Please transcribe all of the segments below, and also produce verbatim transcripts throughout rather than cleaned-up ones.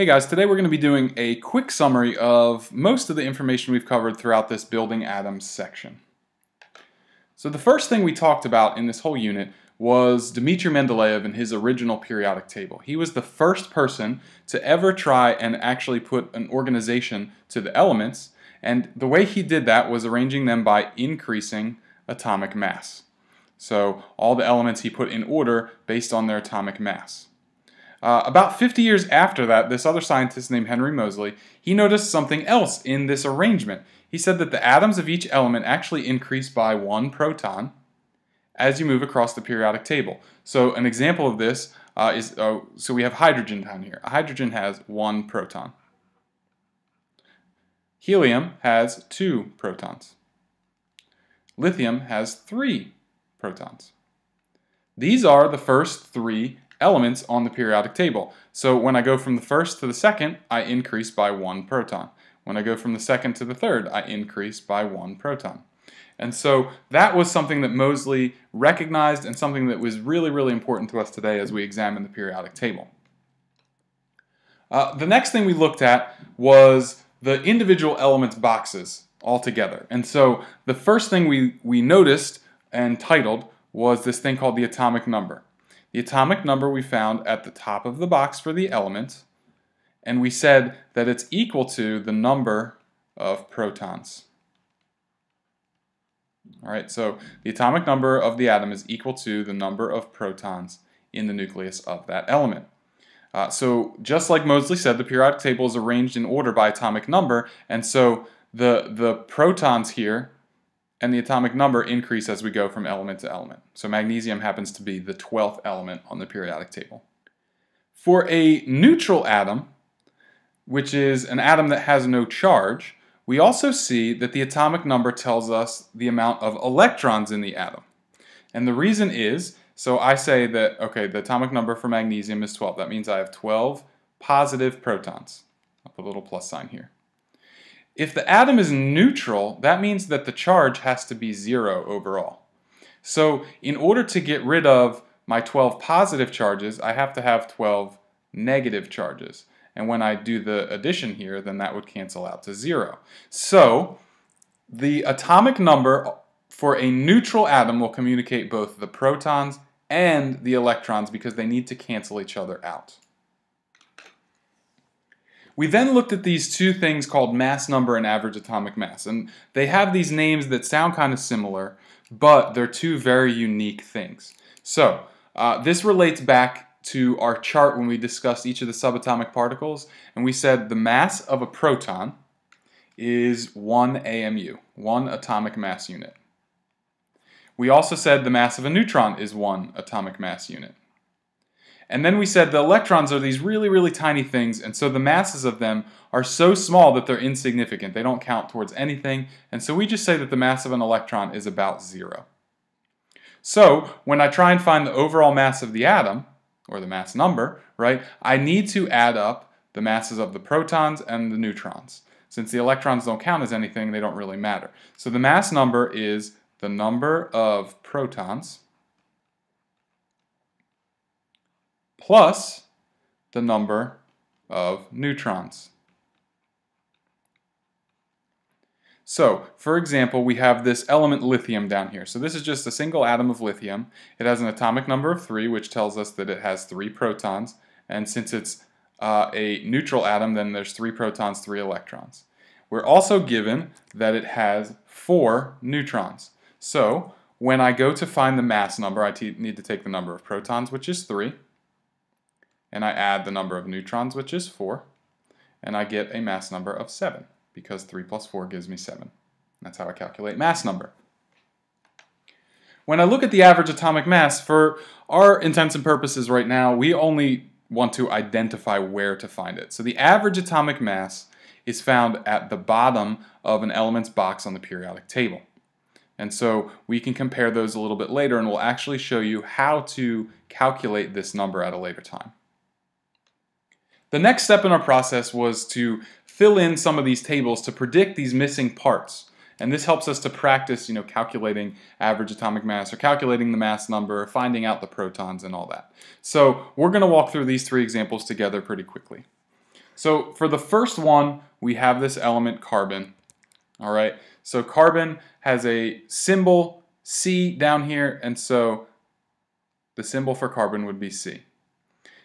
Hey guys, today we're going to be doing a quick summary of most of the information we've covered throughout this Building Atoms section. So the first thing we talked about in this whole unit was Dmitri Mendeleev and his original periodic table. He was the first person to ever try and actually put an organization to the elements, and the way he did that was arranging them by increasing atomic mass. So all the elements he put in order based on their atomic mass. Uh, about fifty years after that, this other scientist named Henry Moseley, he noticed something else in this arrangement. He said that the atoms of each element actually increase by one proton as you move across the periodic table. So an example of this uh, is, uh, so we have hydrogen down here. Hydrogen has one proton. Helium has two protons. Lithium has three protons. These are the first three elements on the periodic table. So when I go from the first to the second, I increase by one proton. When I go from the second to the third, I increase by one proton. And so that was something that Moseley recognized and something that was really, really important to us today as we examine the periodic table. Uh, the next thing we looked at was the individual elements boxes altogether. And so the first thing we, we noticed and titled was this thing called the atomic number. The atomic number we found at the top of the box for the element, and we said that it's equal to the number of protons. All right, so the atomic number of the atom is equal to the number of protons in the nucleus of that element. Uh, so just like Moseley said, the periodic table is arranged in order by atomic number, and so the, the protons here and the atomic number increase as we go from element to element. So magnesium happens to be the twelfth element on the periodic table. For a neutral atom, which is an atom that has no charge, we also see that the atomic number tells us the amount of electrons in the atom. And the reason is, so I say that, okay, the atomic number for magnesium is twelve. That means I have twelve positive protons. I'll put a little plus sign here. If the atom is neutral, that means that the charge has to be zero overall. So in order to get rid of my twelve positive charges, I have to have twelve negative charges. And when I do the addition here, then that would cancel out to zero. So the atomic number for a neutral atom will communicate both the protons and the electrons because they need to cancel each other out. We then looked at these two things called mass number and average atomic mass, and they have these names that sound kind of similar, but they're two very unique things. So uh, this relates back to our chart when we discussed each of the subatomic particles, and we said the mass of a proton is one A M U, one atomic mass unit. We also said the mass of a neutron is one atomic mass unit. And then we said the electrons are these really, really tiny things, and so the masses of them are so small that they're insignificant. They don't count towards anything, and so we just say that the mass of an electron is about zero. So when I try and find the overall mass of the atom, or the mass number, right, I need to add up the masses of the protons and the neutrons. Since the electrons don't count as anything, they don't really matter. So the mass number is the number of protons plus the number of neutrons. So, for example, we have this element lithium down here. So this is just a single atom of lithium. It has an atomic number of three, which tells us that it has three protons. And since it's uh, a neutral atom, then there's three protons, three electrons. We're also given that it has four neutrons. So when I go to find the mass number, I need to take the number of protons, which is three. And I add the number of neutrons, which is four, and I get a mass number of seven, because three plus four gives me seven. That's how I calculate mass number. When I look at the average atomic mass, for our intents and purposes right now, we only want to identify where to find it. So the average atomic mass is found at the bottom of an element's box on the periodic table. And so we can compare those a little bit later, and we'll actually show you how to calculate this number at a later time. The next step in our process was to fill in some of these tables to predict these missing parts. And this helps us to practice, you know, calculating average atomic mass or calculating the mass number, finding out the protons and all that. So we're going to walk through these three examples together pretty quickly. So for the first one, we have this element carbon. All right, so carbon has a symbol C down here, and so the symbol for carbon would be C.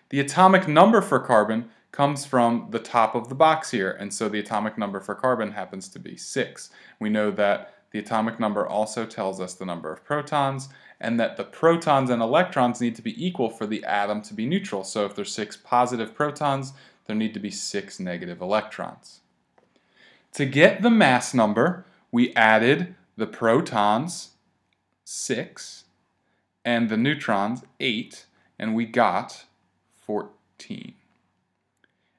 The atomic number for carbon comes from the top of the box here, and so the atomic number for carbon happens to be six. We know that the atomic number also tells us the number of protons, and that the protons and electrons need to be equal for the atom to be neutral. So if there's six positive protons, there need to be six negative electrons. To get the mass number, we added the protons, six, and the neutrons, eight, and we got fourteen.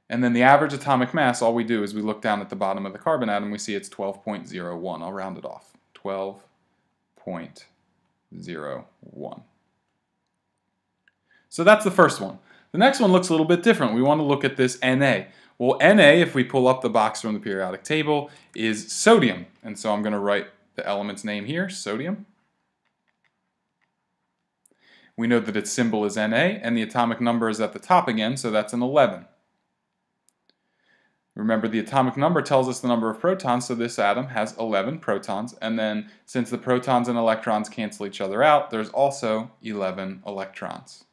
And then the average atomic mass, all we do is we look down at the bottom of the carbon atom, we see it's twelve point zero one. I'll round it off. twelve point zero one. So that's the first one. The next one looks a little bit different. We want to look at this Na. Well, Na, if we pull up the box from the periodic table, is sodium. And so I'm going to write the element's name here, sodium. We know that its symbol is Na, and the atomic number is at the top again, so that's an eleven. Remember, the atomic number tells us the number of protons, so this atom has eleven protons, and then since the protons and electrons cancel each other out, there's also eleven electrons.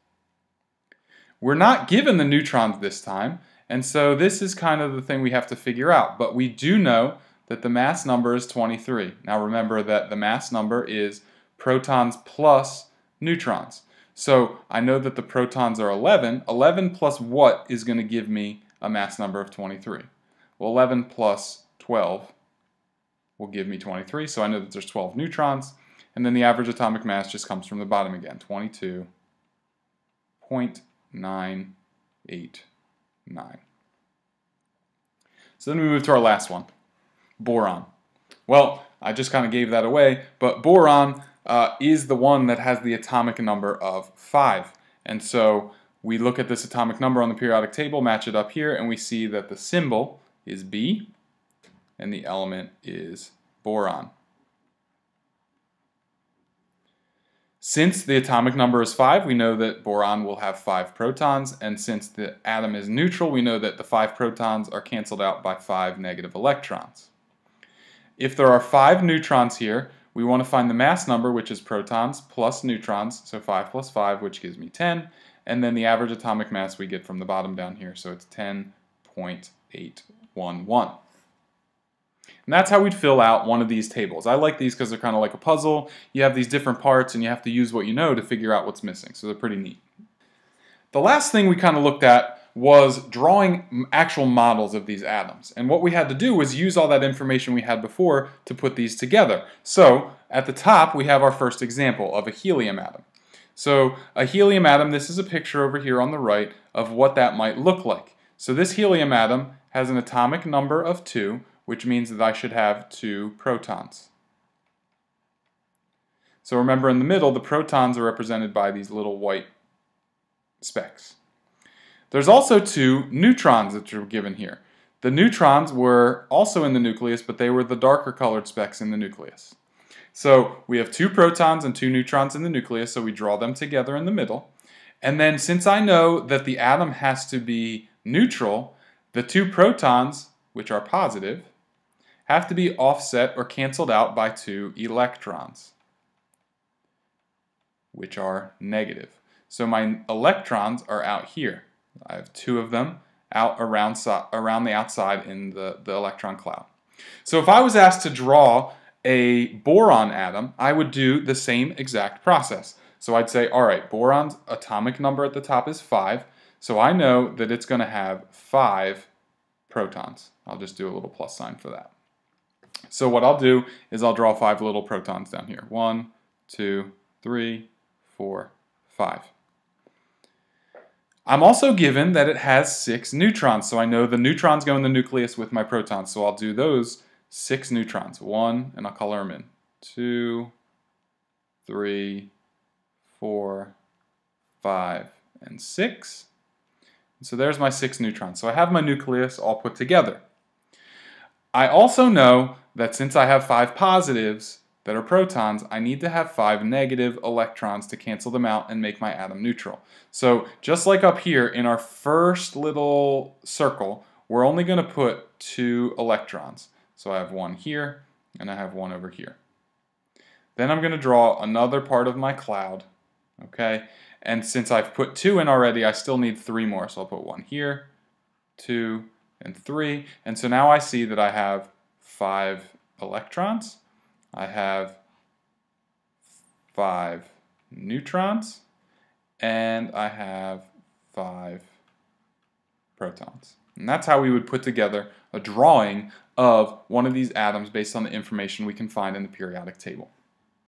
We're not given the neutrons this time, and so this is kind of the thing we have to figure out, but we do know that the mass number is twenty-three. Now remember that the mass number is protons plus neutrons. So I know that the protons are eleven. eleven plus what is going to give me a mass number of twenty-three? Well, eleven plus twelve will give me twenty-three, so I know that there's twelve neutrons, and then the average atomic mass just comes from the bottom again, twenty-two point nine eight nine. So then we move to our last one, boron. Well, I just kind of gave that away, but boron uh, is the one that has the atomic number of five, and so we look at this atomic number on the periodic table, match it up here, and we see that the symbol is B, and the element is boron. Since the atomic number is five, we know that boron will have five protons, and since the atom is neutral, we know that the five protons are canceled out by five negative electrons. If there are five neutrons here, we want to find the mass number, which is protons plus neutrons, so five plus five, which gives me ten, and then the average atomic mass we get from the bottom down here, so it's ten point eight one one. And that's how we'd fill out one of these tables. I like these because they're kind of like a puzzle. You have these different parts and you have to use what you know to figure out what's missing, so they're pretty neat. The last thing we kind of looked at was drawing actual models of these atoms. And what we had to do was use all that information we had before to put these together. So at the top we have our first example of a helium atom. So a helium atom, this is a picture over here on the right of what that might look like. So this helium atom has an atomic number of two, which means that I should have two protons. So remember, in the middle, the protons are represented by these little white specks. There's also two neutrons that are given here. The neutrons were also in the nucleus, but they were the darker colored specks in the nucleus. So we have two protons and two neutrons in the nucleus, so we draw them together in the middle. And then since I know that the atom has to be neutral, the two protons, which are positive, have to be offset or canceled out by two electrons, which are negative. So my electrons are out here. I have two of them out around, so around the outside in the, the electron cloud. So if I was asked to draw a boron atom, I would do the same exact process. So I'd say, all right, boron's atomic number at the top is five, so I know that it's going to have five protons. I'll just do a little plus sign for that. So what I'll do is I'll draw five little protons down here. One, two, three, four, five. I'm also given that it has six neutrons, so I know the neutrons go in the nucleus with my protons, so I'll do those six neutrons, one, and I'll color them in, two, three, four, five, and six. And so there's my six neutrons. So I have my nucleus all put together. I also know that since I have five positives that are protons, I need to have five negative electrons to cancel them out and make my atom neutral. So just like up here in our first little circle, we're only going to put two electrons. So I have one here and I have one over here. Then I'm going to draw another part of my cloud, okay? And since I've put two in already, I still need three more. So I'll put one here, two, and three. And so now I see that I have five electrons. I have five neutrons. And I have five protons. And that's how we would put together a drawing of one of these atoms based on the information we can find in the periodic table.